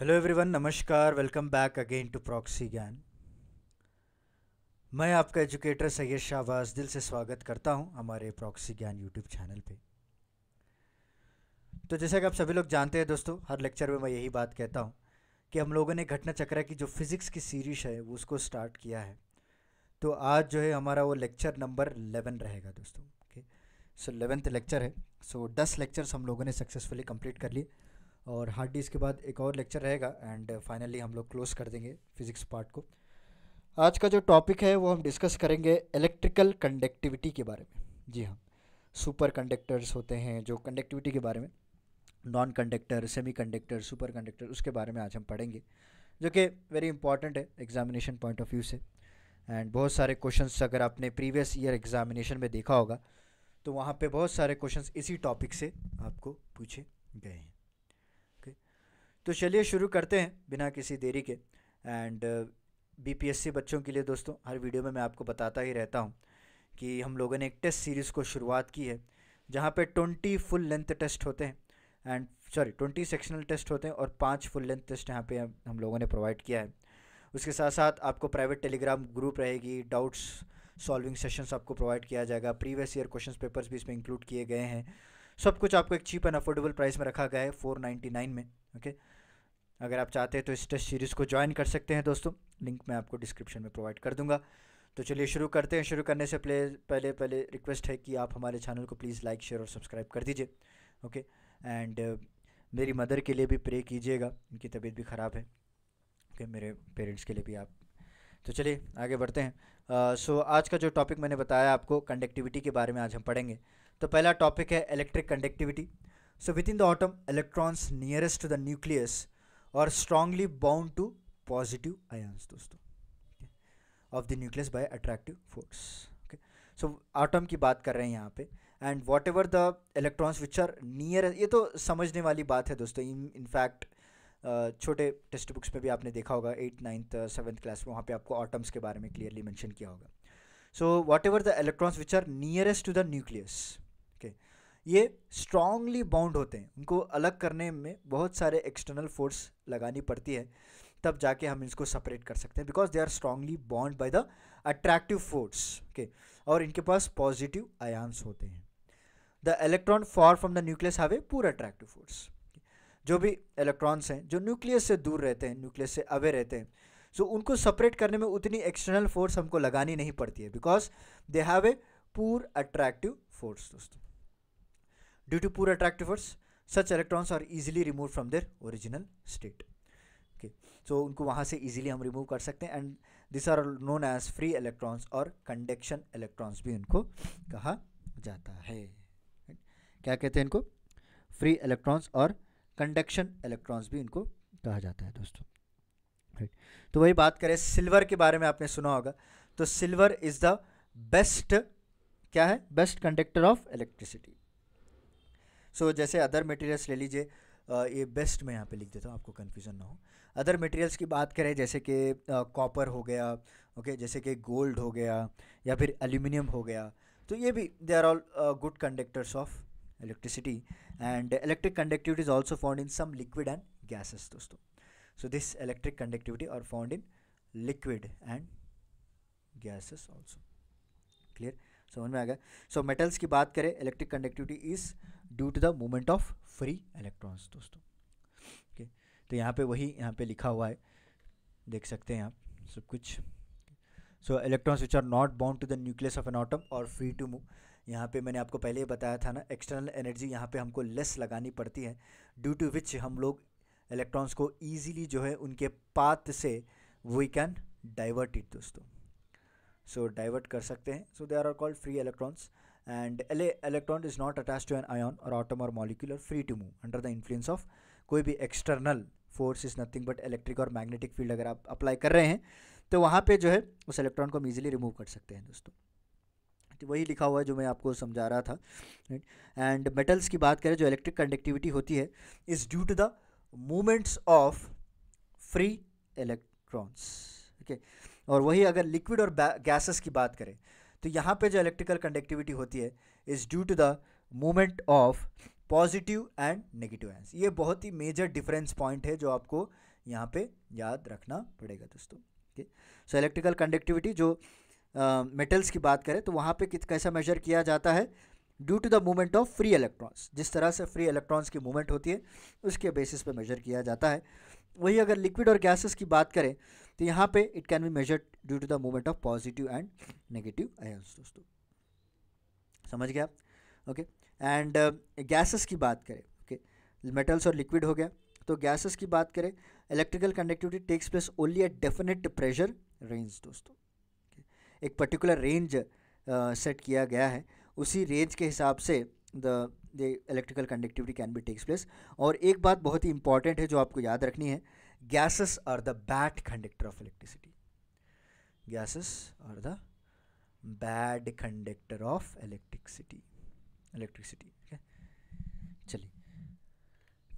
Hello everyone, नमस्कार। Welcome back again to proxy Gyan. मैं आपका एजुकेटर सैयद शाहबाज दिल से स्वागत करता हूं हमारे प्रॉक्सी ज्ञान यूट्यूब चैनल पे। तो जैसा कि आप सभी लोग जानते हैं दोस्तों, हर लेक्चर में मैं यही बात कहता हूं कि हम लोगों ने घटना चक्र की जो फिज़िक्स की सीरीज है वो उसको स्टार्ट किया है। तो आज जो है हमारा वो लेक्चर नंबर 11 रहेगा दोस्तों। ओके, सो 11th लेक्चर है। सो 10 लेक्चर्स हम लोगों ने सक्सेसफुली कंप्लीट कर लिए और हार्ड डिस्क के बाद एक और लेक्चर रहेगा एंड फाइनली हम लोग क्लोज कर देंगे फिज़िक्स पार्ट को। आज का जो टॉपिक है वो हम डिस्कस करेंगे इलेक्ट्रिकल कंडक्टिविटी के बारे में। जी हाँ, सुपर कंडक्टर्स होते हैं जो कंडक्टिविटी के बारे में, non conductor, semi conductor, super conductor, उसके बारे में आज हम पढ़ेंगे, जो कि वेरी इंपॉर्टेंट है एग्जामिनेशन पॉइंट ऑफ व्यू से। एंड बहुत सारे क्वेश्चंस अगर आपने प्रीवियस ईयर एग्जामिनेशन में देखा होगा तो वहाँ पर बहुत सारे क्वेश्चंस इसी टॉपिक से आपको पूछे गए हैं। तो चलिए शुरू करते हैं बिना किसी देरी के। एंड बीपीएससी बच्चों के लिए दोस्तों, हर वीडियो में मैं आपको बताता ही रहता हूं कि हम लोगों ने एक टेस्ट सीरीज़ को शुरुआत की है जहां पे 20 फुल लेंथ टेस्ट होते हैं एंड 20 सेक्शनल टेस्ट होते हैं और 5 फुल लेंथ टेस्ट यहां पे हम लोगों ने प्रोवाइड किया है। उसके साथ साथ आपको प्राइवेट टेलीग्राम ग्रुप रहेगी, डाउट्स सॉल्विंग सेशंस आपको प्रोवाइड किया जाएगा, प्रीवियस ईयर क्वेश्चन पेपर्स भी इसमें इंक्लूड किए गए हैं। सब कुछ आपको एक चीप एंड अफोर्डेबल प्राइस में रखा गया है 499 में। ओके, अगर आप चाहते हैं तो इस टेस्ट सीरीज़ को ज्वाइन कर सकते हैं दोस्तों, लिंक मैं आपको डिस्क्रिप्शन में प्रोवाइड कर दूंगा। तो चलिए शुरू करते हैं। शुरू करने से पहले रिक्वेस्ट है कि आप हमारे चैनल को प्लीज़ लाइक, शेयर और सब्सक्राइब कर दीजिए। ओके, एंड मेरी मदर के लिए भी प्रे कीजिएगा, उनकी तबीयत भी ख़राब है। ओके, मेरे पेरेंट्स के लिए भी आप। तो चलिए आगे बढ़ते हैं। सो आज का जो टॉपिक मैंने बताया आपको कंडक्टिविटी के बारे में आज हम पढ़ेंगे। तो पहला टॉपिक है electric conductivity. So within the atom, electrons nearest to the nucleus are strongly bound to positive ions दोस्तों, of the nucleus by attractive force. Okay, so atom की बात कर रहे हैं यहाँ पे। And whatever the electrons which are near, ये तो समझने वाली बात है दोस्तों। In fact छोटे टेक्स्ट बुक्स में भी आपने देखा होगा 8th, 9th, 7th क्लास में, वहाँ पे आपको आटम्स के बारे में क्लियरली मेंशन किया होगा। So whatever the electrons which are nearest to the nucleus, okay, ये स्ट्रांगली बाउंड होते हैं, उनको अलग करने में बहुत सारे एक्सटर्नल फोर्स लगानी पड़ती है, तब जाके हम इसको सेपरेट कर सकते हैं, because they are strongly bound by the attractive force. Okay, और इनके पास पॉजिटिव आयंस होते हैं। The electron far from the nucleus have a poor attractive force. जो भी इलेक्ट्रॉन्स हैं जो न्यूक्लियस से दूर रहते हैं, न्यूक्लियस से अवे रहते हैं, सो उनको सेपरेट करने में उतनी एक्सटर्नल फोर्स हमको लगानी नहीं पड़ती है, because they have a poor attractive force दोस्तों। Due to poor attractive force, such electrons are easily removed from their original state. Okay, so उनको वहाँ से easily हम remove कर सकते हैं and these are known as free electrons और conduction electrons भी उनको कहा जाता है। क्या कहते हैं इनको? Free electrons और conduction electrons भी इनको कहा जाता है दोस्तों। तो वही बात करें silver के बारे में, आपने सुना होगा। तो silver is the best, क्या है? Best conductor of electricity. सो जैसे अदर मटेरियल्स ले लीजिए, ये बेस्ट मैं यहाँ पे लिख देता हूँ आपको कन्फ्यूज़न ना हो। अदर मटेरियल्स की बात करें जैसे कि कॉपर हो गया, ओके, जैसे कि गोल्ड हो गया या फिर एल्यूमिनियम हो गया, तो ये भी they are all good conductors of electricity. And electric conductivity is also found in some liquid and gases दोस्तों। So this electric conductivity are found in liquid and gases also. Clear, समझ में आ गया। सो मेटल्स की बात करें, electric conductivity is due to the movement of free electrons दोस्तों। Okay, तो यहाँ पे वही यहाँ पे लिखा हुआ है, देख सकते हैं आप सब कुछ। So electrons which are not bound to the nucleus of an atom और फ्री टू मूव। यहाँ पे मैंने आपको पहले ही बताया था ना, एक्सटर्नल एनर्जी यहाँ पे हमको लेस लगानी पड़ती है, ड्यू टू विच हम लोग इलेक्ट्रॉन्स को ईजिली जो है उनके पाथ से वी कैन डाइवर्ट इट दोस्तों। सो डाइवर्ट कर सकते हैं। So they are called free electrons. And electron is not attached to an ion or atom or molecule or free to move under the influence of कोई भी external force is nothing but electric और magnetic field। अगर आप apply कर रहे हैं तो वहाँ पे जो है उस इलेक्ट्रॉन को हम ईजिली रिमूव कर सकते हैं दोस्तों। तो वही लिखा हुआ है जो मैं आपको समझा रहा था। एंड मेटल्स की बात करें, जो इलेक्ट्रिक कंडक्टिविटी होती है is due to the movements of free electrons. Okay, और वही अगर लिक्विड और गैसेस की बात करें तो यहाँ पे जो इलेक्ट्रिकल कंडक्टिविटी होती है is due to the movement of positive and negative ions. ये बहुत ही मेजर डिफरेंस पॉइंट है जो आपको यहाँ पे याद रखना पड़ेगा दोस्तों। ठीक है, सो इलेक्ट्रिकल कंडक्टिविटी जो मेटल्स की बात करें तो वहाँ पे कैसा मेजर किया जाता है, due to the movement of free electrons, जिस तरह से फ्री इलेक्ट्रॉन्स की मूवमेंट होती है उसके बेसिस पे मेजर किया जाता है। वही अगर लिक्विड और गैसेस की बात करें तो यहाँ पे it can be measured due to the movement of positive and negative ions. दोस्तों समझ गया आप? ओके, एंड गैसेस की बात करें, ओके मेटल्स और लिक्विड हो गया, तो गैसेस की बात करें electrical conductivity takes place only at definite pressure range. दोस्तों एक पर्टिकुलर रेंज सेट किया गया है, उसी रेंज के हिसाब से the electrical conductivity can be takes place. और एक बात बहुत ही इंपॉर्टेंट है जो आपको याद रखनी है, gases are the bad conductor of electricity, gases are the bad conductor of electricity. ठीक है, चलिए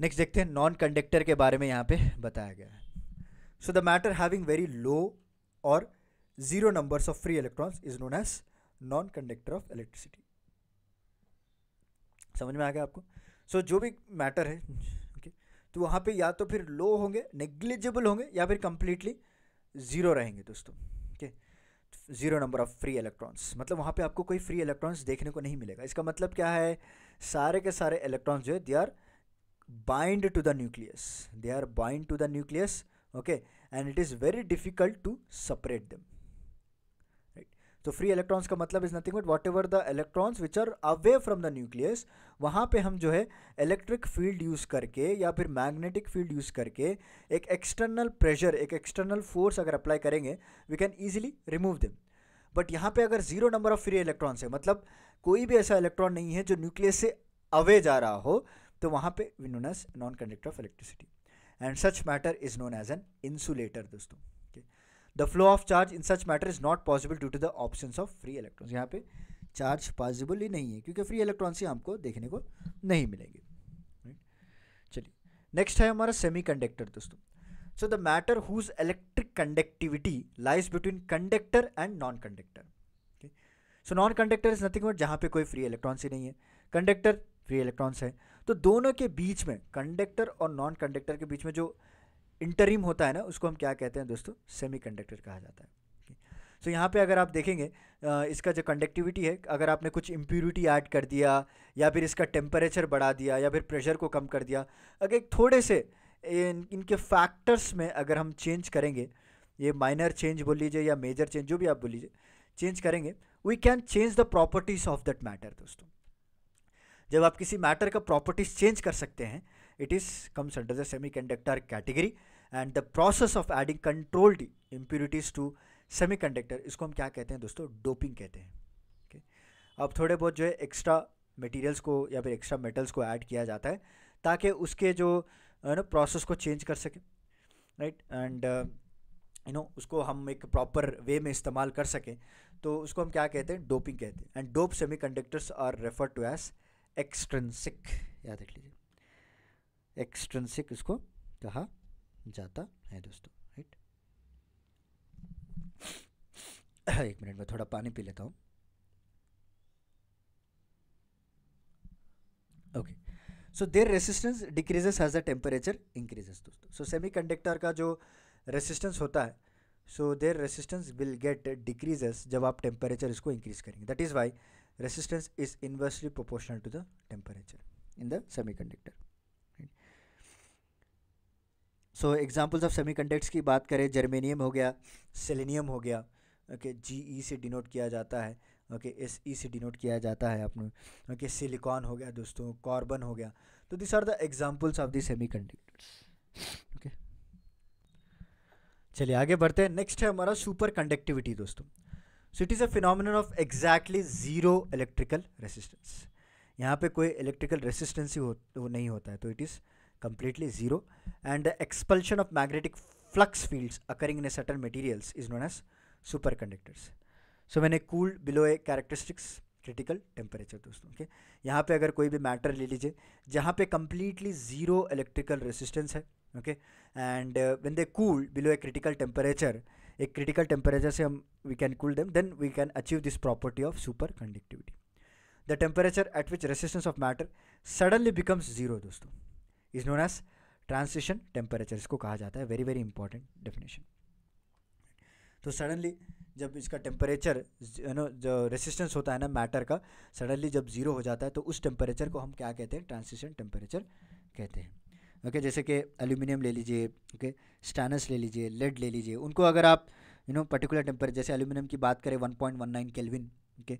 नेक्स्ट देखते हैं नॉन कंडक्टर के बारे में यहाँ पे बताया गया है। So the matter having very low और zero numbers of free electrons is known as non conductor of electricity. समझ में आ गया आपको? सो जो भी मैटर है okay, तो वहाँ पे या तो फिर लो होंगे, नेग्लिजिबल होंगे, या फिर कंप्लीटली ज़ीरो रहेंगे दोस्तों। ठीक है, zero number of free electrons मतलब वहाँ पे आपको कोई फ्री इलेक्ट्रॉन्स देखने को नहीं मिलेगा। इसका मतलब क्या है, सारे के सारे इलेक्ट्रॉन्स जो है they are bind to the nucleus, they are bind to the nucleus, okay, and it is very difficult to separate them, right. तो फ्री इलेक्ट्रॉन्स का मतलब is nothing but whatever the electrons which are away from the nucleus. वहाँ पे हम जो है electric field use करके या फिर मैग्नेटिक फील्ड यूज़ करके एक एक्सटर्नल प्रेशर, एक एक्सटर्नल फोर्स अगर अप्लाई करेंगे we can easily remove them. But यहाँ पे अगर zero number of free electrons है मतलब कोई भी ऐसा इलेक्ट्रॉन नहीं है जो न्यूक्लियस से अवे जा रहा हो, तो वहाँ पे we known as non conductor of electricity and such matter is known as an insulator. दोस्तों the flow of charge in such matter is not possible due to the absence of free electrons. यहाँ पे charge possible ही नहीं है क्योंकि free electrons ही हमको देखने को नहीं मिलेंगे, राइट। चलिए नेक्स्ट है हमारा सेमी कंडक्टर दोस्तों। So the matter whose electric conductivity lies between conductor and non conductor. So non conductor is nothing but जहाँ पे कोई फ्री इलेक्ट्रॉन्स ही नहीं है, कंडक्टर फ्री इलेक्ट्रॉन्स है, तो दोनों के बीच में, कंडक्टर और नॉन कंडक्टर के बीच में जो इंटरिम होता है ना उसको हम क्या कहते हैं दोस्तों, सेमी कंडक्टर कहा जाता है। सो यहाँ पे अगर आप देखेंगे इसका जो कंडक्टिविटी है, अगर आपने कुछ इम्प्यूरिटी ऐड कर दिया या फिर इसका टेम्परेचर बढ़ा दिया या फिर प्रेशर को कम कर दिया, अगर थोड़े से इनके फैक्टर्स में अगर हम चेंज करेंगे, ये माइनर चेंज बोल लीजिए या मेजर चेंज जो भी आप बोल लीजिए, चेंज करेंगे we can change the properties of that matter. दोस्तों जब आप किसी मैटर का प्रॉपर्टीज़ चेंज कर सकते हैं it is comes under the semi conductor category and the process of adding controlled impurities to semi conductor, इसको हम क्या कहते हैं दोस्तों, डोपिंग कहते हैं। ओके, अब थोड़े बहुत जो है एक्स्ट्रा मटेरियल्स को या फिर एक्स्ट्रा मेटल्स को ऐड किया जाता है ताकि उसके जो ना प्रोसेस को चेंज कर सके, राइट, एंड यू नो उसको हम एक प्रॉपर वे में इस्तेमाल कर सकें, तो उसको हम क्या कहते हैं, डोपिंग कहते हैं। And dope semi conductors are refer to as extrinsic, याद रख लीजिए एक्सट्रिंसिक इसको कहा जाता है दोस्तों, राइट। एक मिनट में थोड़ा पानी पी लेता हूँ। Okay, so their resistance decreases as the temperature increases दोस्तों। सो सेमी कंडक्टर का जो रेसिस्टेंस होता है, so their resistance will get decreases जब आप टेम्परेचर इसको इंक्रीज करेंगे। That is why resistance is inversely proportional to the temperature in the semi conductor. So examples of semi conductors की बात करें, जर्मेनियम हो गया, सेलेनियम हो गया, ओके जी ई से डिनोट किया जाता है, ओके एस ई से डिनोट किया जाता है आपने, ओके सिलिकॉन हो गया दोस्तों, कार्बन हो गया, तो this are the examples of the semi conductors. Okay चलिए आगे बढ़ते हैं। नेक्स्ट है हमारा सुपर कंडक्टिविटी दोस्तों। So it is a phenomenon of exactly zero electrical resistance. यहाँ पे कोई इलेक्ट्रिकल रेसिस्टेंस ही वो नहीं होता है, तो it is completely zero, and the expulsion of magnetic flux fields occurring in a certain materials is known as superconductors. So when it cooled below a characteristics critical temperature दोस्तों, okay, यहाँ पे अगर कोई भी मैटर ले लीजिए जहाँ पे completely zero electrical resistance है, okay, and when they cool below a critical temperature, एक critical temperature से हम we can cool them, then we can achieve this property of superconductivity. The temperature at which resistance of matter suddenly becomes zero दोस्तों is known as transition temperature इसको कहा जाता है, very very important definition. तो suddenly जब इसका temperature जो resistance होता है ना मैटर का, सडनली जब जीरो हो जाता है तो उस टेम्परेचर को हम क्या कहते हैं, ट्रांसिशन टेम्परेचर कहते हैं। ओके जैसे कि एल्यूमिनियम ले लीजिए, ओके स्टेनलेस ले लीजिए, लेड ले लीजिए, उनको अगर आप पर्टिकुलर टेम्परेचर, जैसे एल्यूमिनियम की बात करें 1.19 केल्विन, ओके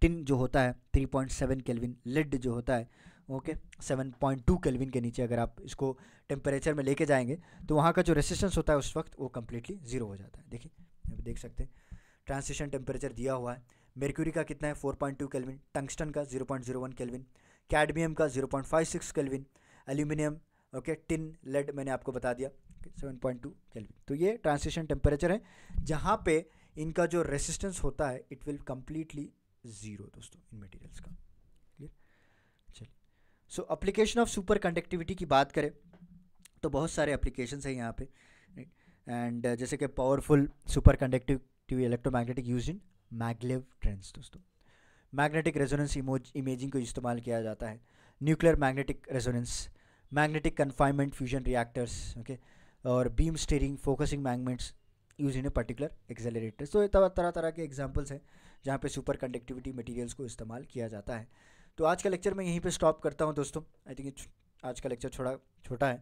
टिन जो होता है 3.7 केल्विन, लेड जो होता है ओके 7.2 केल्विन के नीचे अगर आप इसको टेम्परेचर में लेके जाएंगे तो वहाँ का जो रेसिस्टेंस होता है उस वक्त वो कम्प्लीटली जीरो हो जाता है। देखिए आप देख सकते हैं ट्रांसिशन टेम्परेचर दिया हुआ है। मर्क्यूरी का कितना है 4.2 केल्विन, टंगस्टन का 0.01 केल्विन, कैडमियम का 0.56 kelvin, aluminium okay tin lead मैंने आपको बता दिया 7.2 केल्विन। तो ये ट्रांसिशन टेम्परेचर है जहाँ पे इनका जो रेसिस्टेंस होता है इट विल कम्प्लीटली ज़ीरो दोस्तों इन मटेरियल्स का। क्लियर, चलिए। So application of super conductivity की बात करें तो बहुत सारे एप्लीकेशंस हैं यहाँ पे, राइट। एंड जैसे कि powerful super conductive electromagnetic use in maglev trains दोस्तों, मैग्नेटिक रेजोनेंस इमेजिंग को इस्तेमाल किया जाता है, nuclear magnetic resonance, magnetic confinement fusion reactors okay, और beam steering, focusing magnets use in a particular accelerators. तो ये तरह तरह के एग्जांपल्स हैं जहाँ पे सुपर कंडक्टिविटी मटेरियल्स को इस्तेमाल किया जाता है। तो आज का लेक्चर मैं यहीं पे स्टॉप करता हूँ दोस्तों। आई थिंक आज का लेक्चर थोड़ा छोटा है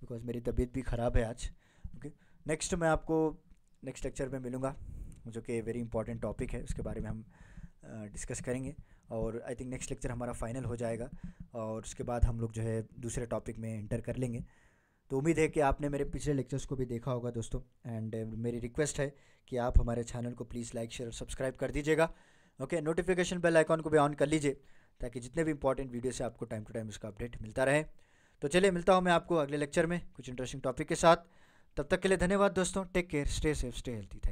बिकॉज मेरी तबीयत भी ख़राब है आज। ओके नेक्स्ट मैं आपको नेक्स्ट लेक्चर में मिलूँगा जो कि वेरी इंपॉर्टेंट टॉपिक है, उसके बारे में हम डिस्कस करेंगे और आई थिंक नेक्स्ट लेक्चर हमारा फाइनल हो जाएगा और उसके बाद हम लोग जो है दूसरे टॉपिक में एंटर कर लेंगे। तो उम्मीद है कि आपने मेरे पिछले लेक्चर्स को भी देखा होगा दोस्तों। एंड मेरी रिक्वेस्ट है कि आप हमारे चैनल को प्लीज़ लाइक, शेयर और सब्सक्राइब कर दीजिएगा। ओके नोटिफिकेशन बेल आइकॉन को भी ऑन कर लीजिए ताकि जितने भी इंपॉर्टेंट वीडियो से आपको टाइम टू टाइम उसका अपडेट मिलता रहे। तो चलिए मिलता हूँ मैं आपको अगले लेक्चर में कुछ इंटरेस्टिंग टॉपिक के साथ। तब तक के लिए धन्यवाद दोस्तों, take care, stay safe, stay healthy.